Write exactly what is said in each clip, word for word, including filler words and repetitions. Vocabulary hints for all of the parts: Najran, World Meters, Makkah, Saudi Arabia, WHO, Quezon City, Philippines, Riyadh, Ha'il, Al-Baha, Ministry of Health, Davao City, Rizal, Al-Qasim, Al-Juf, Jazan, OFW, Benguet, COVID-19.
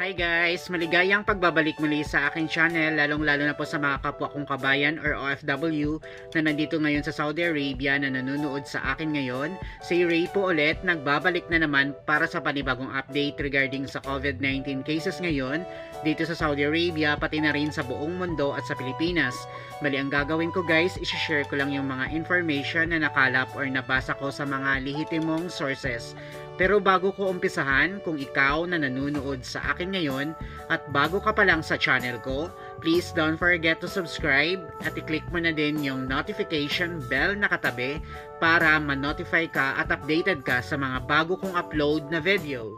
Hi guys! Maligayang pagbabalik muli sa aking channel, lalong lalo na po sa mga kapwa kong kabayan or O F W na nandito ngayon sa Saudi Arabia na nanonood sa akin ngayon. Si Ray po ulit, nagbabalik na naman para sa panibagong update regarding sa COVID nineteen cases ngayon dito sa Saudi Arabia, pati na rin sa buong mundo at sa Pilipinas. Bali, ang gagawin ko guys, isishare ko lang yung mga information na nakalap or nabasa ko sa mga lehitimong sources. Pero bago ko umpisahan, kung ikaw na nanonood sa akin ngayon at bago ka pa lang sa channel ko, please don't forget to subscribe at i-click mo na din yung notification bell na katabi para ma-notify ka at updated ka sa mga bago kong upload na video.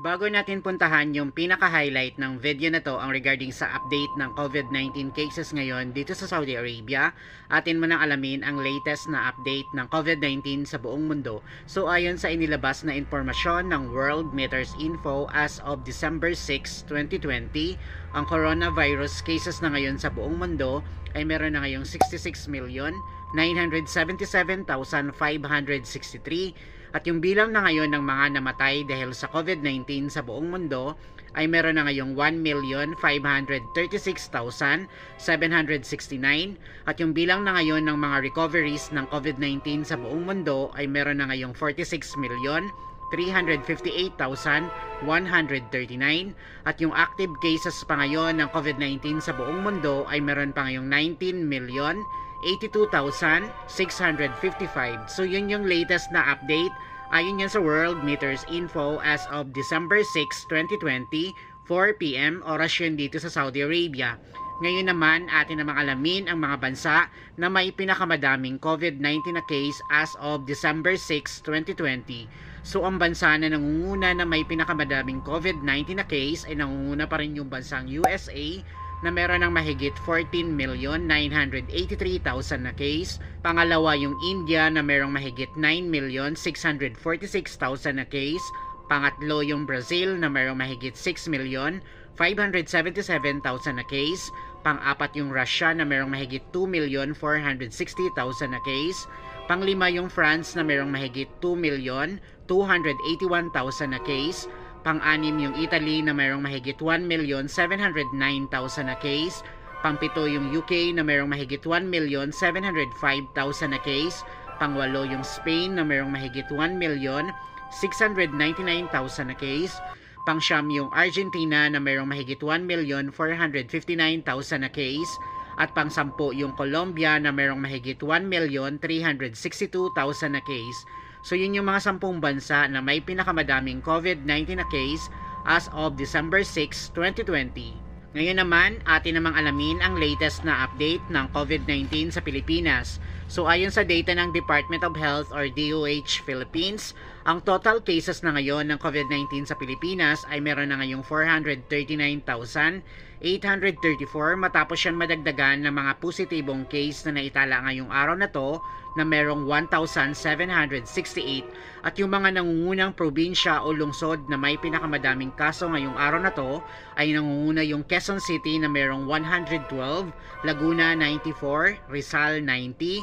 Bago natin puntahan yung pinaka-highlight ng video na to ang regarding sa update ng COVID nineteen cases ngayon dito sa Saudi Arabia, atin munang alamin ang latest na update ng COVID nineteen sa buong mundo. So ayon sa inilabas na impormasyon ng World Meters Info as of December sixth, twenty twenty, ang coronavirus cases na ngayon sa buong mundo ay meron na ngayong sixty-six million nine hundred seventy-seven thousand five hundred sixty-three. At yung bilang na ngayon ng mga namatay dahil sa COVID nineteen sa buong mundo ay meron na ngayong one million five hundred thirty-six thousand seven hundred sixty-nine. At yung bilang na ngayon ng mga recoveries ng COVID nineteen sa buong mundo ay meron na ngayong forty-six million three hundred fifty-eight thousand one hundred thirty-nine. At yung active cases pa ngayon ng COVID nineteen sa buong mundo ay meron pa ngayong nineteen million eighty-two thousand six hundred fifty-five. So yun yung latest na update ayon yun sa World Meters Info as of December sixth, twenty twenty, four p m oras yun dito sa Saudi Arabia. Ngayon naman atin na makalamin ang mga bansa na may pinakamadaming COVID nineteen na case as of December sixth, twenty twenty. So ang bansa na nangunguna na may pinakamadaming COVID nineteen na case ay nangunguna pa rin yung bansang U S A na meron ng mahigit fourteen million nine hundred eighty-three thousand na case. Pangalawa yung India na merong mahigit nine million six hundred forty-six thousand na case. Pangatlo yung Brazil na merong mahigit six million five hundred seventy-seven thousand na case. Pang-apat yung Russia na merong mahigit two million four hundred sixty thousand na case. Panglima yung France na merong mahigit two million two hundred eighty-one thousand na case. Pang-anim yung Italy na mayroong mahigit one million seven hundred nine thousand na case. Pang-pito yung U K na mayroong mahigit one million seven hundred five thousand na case. Pang-walo yung Spain na mayroong mahigit one million six hundred ninety-nine thousand na case. Pang-siyam yung Argentina na mayroong mahigit one million four hundred fifty-nine thousand na case. At pang-sampo yung Colombia na mayroong mahigit one million three hundred sixty-two thousand na case. So yun yung mga sampung bansa na may pinakamadaming COVID nineteen na case as of December sixth, twenty twenty. Ngayon naman, atin namang alamin ang latest na update ng COVID nineteen sa Pilipinas. So ayon sa data ng Department of Health or D O H Philippines, ang total cases na ngayon ng COVID nineteen sa Pilipinas ay meron na ngayong four hundred thirty-nine thousand eight hundred thirty-four matapos yan madagdagan ng mga positibong case na naitala ngayong araw na to na merong one thousand seven hundred sixty-eight. At yung mga nangungunang probinsya o lungsod na may pinakamadaming kaso ngayong araw na to ay nangunguna yung Quezon City na merong one hundred twelve, Laguna ninety-four, Rizal ninety,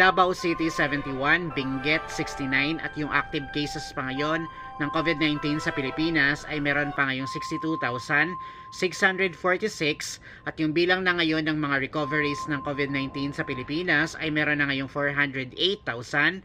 Davao City seventy-one, Benguet sixty-nine. At yung active cases pa ngayon ng COVID nineteen sa Pilipinas ay meron pa ngayong sixty-two thousand six hundred forty-six. At yung bilang na ngayon ng mga recoveries ng COVID nineteen sa Pilipinas ay meron na ngayong four hundred eight thousand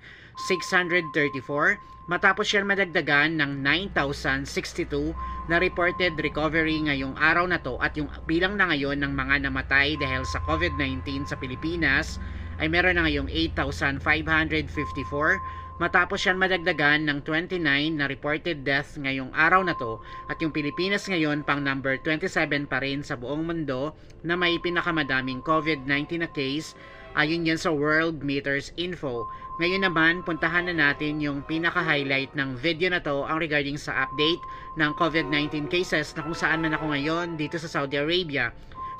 six hundred thirty-four matapos yan madagdagan ng nine thousand sixty-two na reported recovery ngayong araw na to. At yung bilang na ngayon ng mga namatay dahil sa COVID nineteen sa Pilipinas ay meron na ngayong eight thousand five hundred fifty-four matapos yan madagdagan ng twenty-nine na reported death ngayong araw na to. At yung Pilipinas ngayon pang number twenty-seven pa rin sa buong mundo na may pinakamadaming COVID nineteen na case ayon yan sa World Meters Info. Ngayon naman, puntahan na natin yung pinaka-highlight ng video na to ang regarding sa update ng COVID nineteen cases na kung saan man ako ngayon dito sa Saudi Arabia.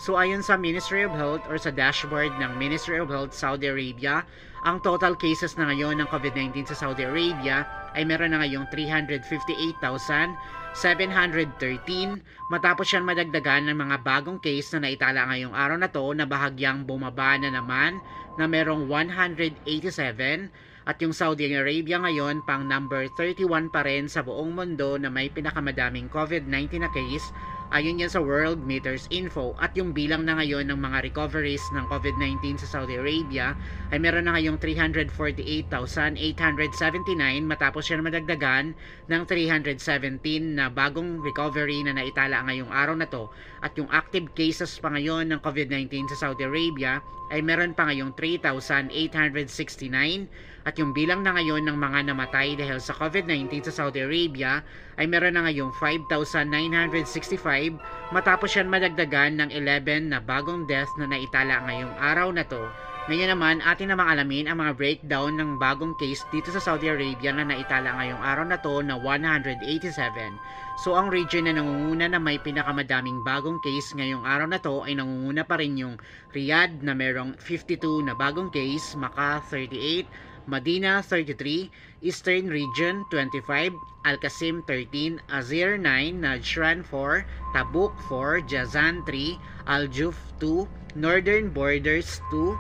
So ayon sa Ministry of Health or sa dashboard ng Ministry of Health Saudi Arabia, ang total cases na ngayon ng COVID nineteen sa Saudi Arabia ay meron na ngayong three hundred fifty-eight thousand seven hundred thirteen matapos yan madagdagan ng mga bagong case na naitala ngayong araw na to na bahagyang bumaba na naman na merong one hundred eighty-seven. At yung Saudi Arabia ngayon pang number thirty-one pa rin sa buong mundo na may pinakamadaming COVID nineteen na case ayon yan sa World Meters Info. At yung bilang na ngayon ng mga recoveries ng COVID nineteen sa Saudi Arabia ay meron na ngayong three hundred forty-eight thousand eight hundred seventy-nine matapos yan madagdagan ng three hundred seventeen na bagong recovery na naitala ngayong araw na to. At yung active cases pa ngayon ng COVID nineteen sa Saudi Arabia ay meron pa ngayong three thousand eight hundred sixty-nine at yung bilang na ngayon ng mga namatay dahil sa COVID nineteen sa Saudi Arabia ay meron na ngayong five thousand nine hundred sixty-five matapos yan madagdagan ng eleven na bagong death na naitala ngayong araw na to. Ngayon naman, atin namang alamin ang mga breakdown ng bagong case dito sa Saudi Arabia na naitala ngayong araw na to na one hundred eighty-seven. So ang region na nangunguna na may pinakamadaming bagong case ngayong araw na to ay nangunguna pa rin yung Riyadh na merong fifty-two na bagong case, Makkah thirty-eight, Medina thirty-three, Eastern Region twenty-five, Al-Qasim thirteen, Azir nine, Najran four, Tabuk four, Jazan three, Al-Juf two, Northern Borders two,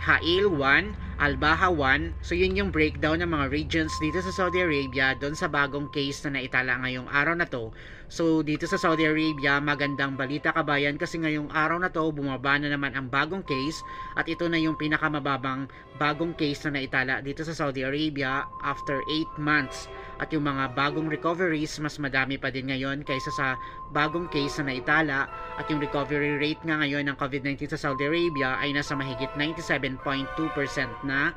Ha'il one, Al-Baha one. So yun yung breakdown ng mga regions dito sa Saudi Arabia doon sa bagong case na naitala ngayong araw na to. So dito sa Saudi Arabia, magandang balita kabayan kasi ngayong araw na to bumaba na naman ang bagong case at ito na yung pinakamababang bagong case na naitala dito sa Saudi Arabia after eight months. At yung mga bagong recoveries mas madami pa din ngayon kaysa sa bagong case na naitala at yung recovery rate nga ngayon ng COVID nineteen sa Saudi Arabia ay nasa mahigit ninety-seven point two percent na.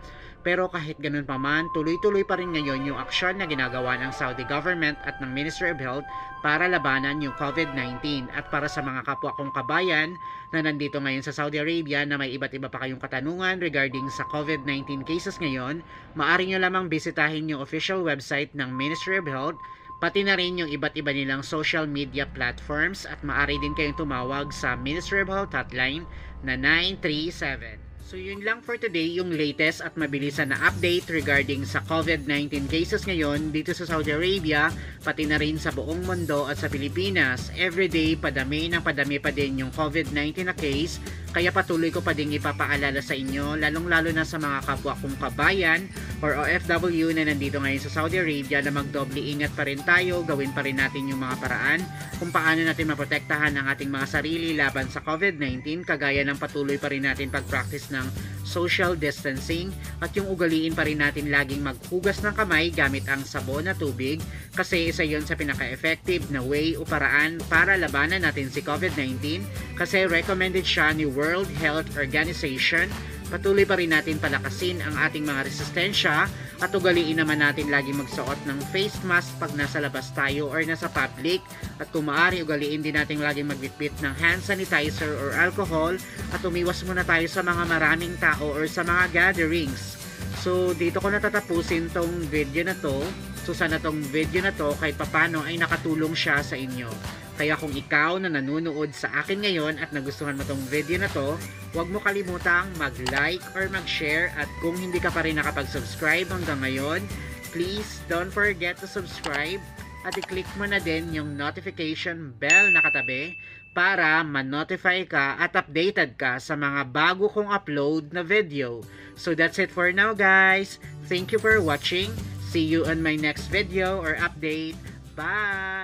Pero kahit ganun pa man, tuloy-tuloy pa rin ngayon yung aksyon na ginagawa ng Saudi government at ng Ministry of Health para labanan yung COVID nineteen. At para sa mga kapwa kong kabayan na nandito ngayon sa Saudi Arabia na may iba't iba pa kayong katanungan regarding sa COVID nineteen cases ngayon, maaari nyo lamang bisitahin yung official website ng Ministry of Health, pati na rin yung iba't iba nilang social media platforms at maaari din kayong tumawag sa Ministry of Health hotline na nine three seven. So yun lang for today yung latest at mabilisan na update regarding sa COVID nineteen cases ngayon dito sa Saudi Arabia, pati na rin sa buong mundo at sa Pilipinas. Everyday padami ng padami pa din yung COVID nineteen na case, kaya patuloy ko pa ding ipapaalala sa inyo, lalong lalo na sa mga kapwa kong kabayan or O F W na nandito ngayon sa Saudi Arabia na magdoble ingat pa rin tayo, gawin pa rin natin yung mga paraan kung paano natin maprotektahan ang ating mga sarili laban sa COVID nineteen, kagaya ng patuloy pa rin natin pag-practice ng social distancing at yung ugaliin pa rin natin laging maghugas ng kamay gamit ang sabon na tubig kasi isa yun sa pinaka-effective na way o paraan para labanan natin si COVID nineteen kasi recommended siya ni World Health Organization. Patuloy pa rin natin palakasin ang ating mga resistensya at ugaliin naman natin lagi magsuot ng face mask pag nasa labas tayo or nasa public at kung maaari ugaliin din natin lagi magbitbit ng hand sanitizer or alcohol at umiwas muna tayo sa mga maraming tao or sa mga gatherings. So dito ko natatapusin tong video na to. So sana tong video na to kahit papano ay nakatulong siya sa inyo. Kaya kung ikaw na nanonood sa akin ngayon at nagustuhan mo tong video na to, huwag mo kalimutang mag-like or mag-share at kung hindi ka pa rin nakapag-subscribe hanggang ngayon, please don't forget to subscribe at i-click mo na din yung notification bell na katabi para ma-notify ka at updated ka sa mga bago kong upload na video. So that's it for now guys. Thank you for watching. See you on my next video or update. Bye!